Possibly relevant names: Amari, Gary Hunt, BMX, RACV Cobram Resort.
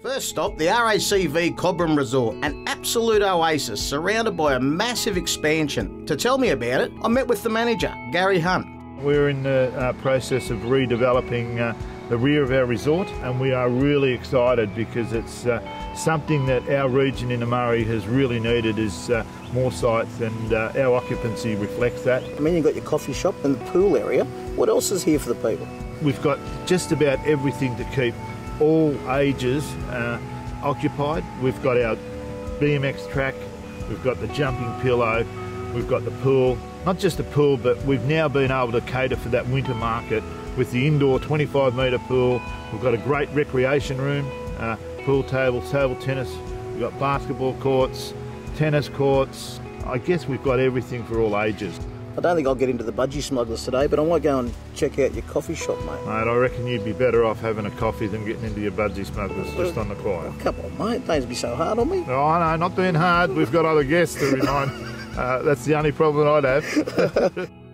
First stop, the RACV Cobram Resort, an absolute oasis surrounded by a massive expansion. To tell me about it, I met with the manager, Gary Hunt. We're in the process of redeveloping the rear of our resort, and we are really excited because it's something that our region in Amari has really needed is more sites, and our occupancy reflects that. I mean, you've got your coffee shop and the pool area. What else is here for the people? We've got just about everything to keep all ages occupied. We've got our BMX track, we've got the jumping pillow, we've got the pool. Not just the pool, but we've now been able to cater for that winter market with the indoor 25-metre pool. We've got a great recreation room, pool tables, table tennis, we've got basketball courts, tennis courts. I guess we've got everything for all ages. I don't think I'll get into the budgie smugglers today, but I might go and check out your coffee shop, mate. Mate, I reckon you'd be better off having a coffee than getting into your budgie smugglers, just on the quiet. Oh, come on, mate. Don't be so hard on me. Oh, I know, not being hard. We've got other guests to remind. That's the only problem I'd have.